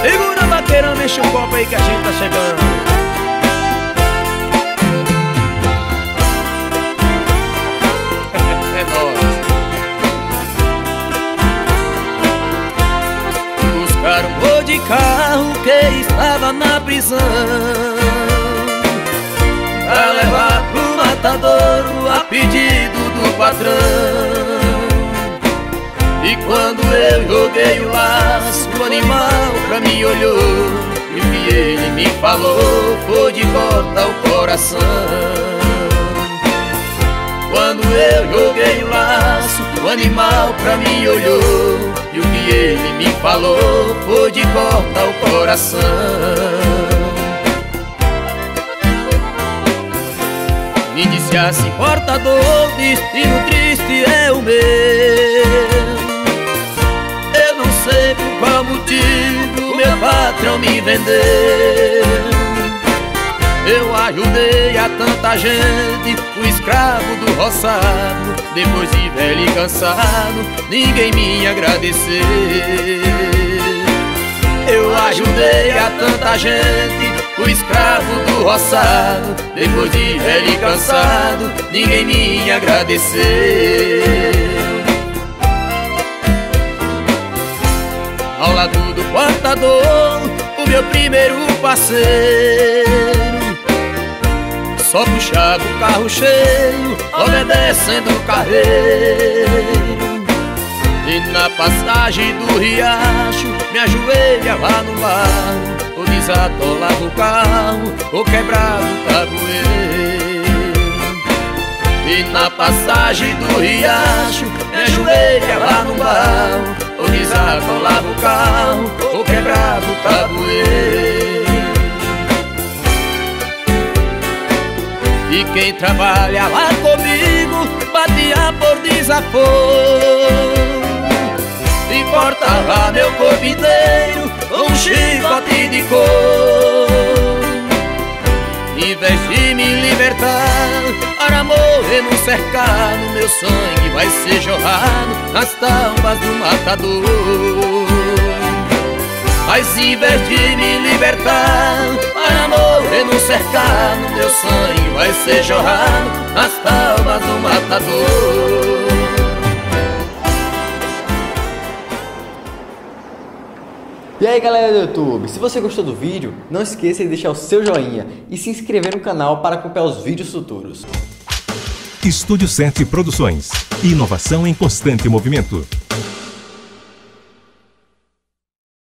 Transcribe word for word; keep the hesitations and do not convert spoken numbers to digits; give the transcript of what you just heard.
Segura o bateirão, mexe o copo aí que a gente tá chegando. Buscaram um boi de carro que estava na prisão, pra levar pro matadouro a pedido do patrão. E quando eu joguei o laço, o animal pra mim olhou, e o que ele me falou foi de cortar o coração. Quando eu joguei o laço, o animal pra mim olhou, e o que ele me falou foi de cortar o coração. Me disse assim: portador, destino triste é o meu. Eu não sei por qual motivo o meu patrão me vendeu. Eu ajudei a tanta gente, o escravo do roçado. Depois de velho e cansado, ninguém me agradeceu. Eu ajudei a tanta gente, o escravo do roçado. Depois de velho e cansado, ninguém me agradeceu. Ao lado do portador, o meu primeiro parceiro, só puxava o carro cheio, obedecendo o carreiro. E na passagem do riacho, me ajoelhava no barro, ou desatolava o carro, ou quebrava o tabuleiro. E na passagem do riacho, me ajoelhava no barro, ou desatolava o carro, ou quebrava o tabuleiro. E quem trabalhava comigo batia por desaforo, e cortava meu corpo inteiro com um chicote de couro. Em vez de me libertar, para morrer no cercado, meu sangue vai ser jorrado nas tábuas do matador. Mas em vez de me libertar, para morrer no cercado, meu sangue vai ser jorrado nas tábuas do matador. E aí galera do YouTube, se você gostou do vídeo, não esqueça de deixar o seu joinha e se inscrever no canal para acompanhar os vídeos futuros. Estúdio sete Produções. Inovação em constante movimento.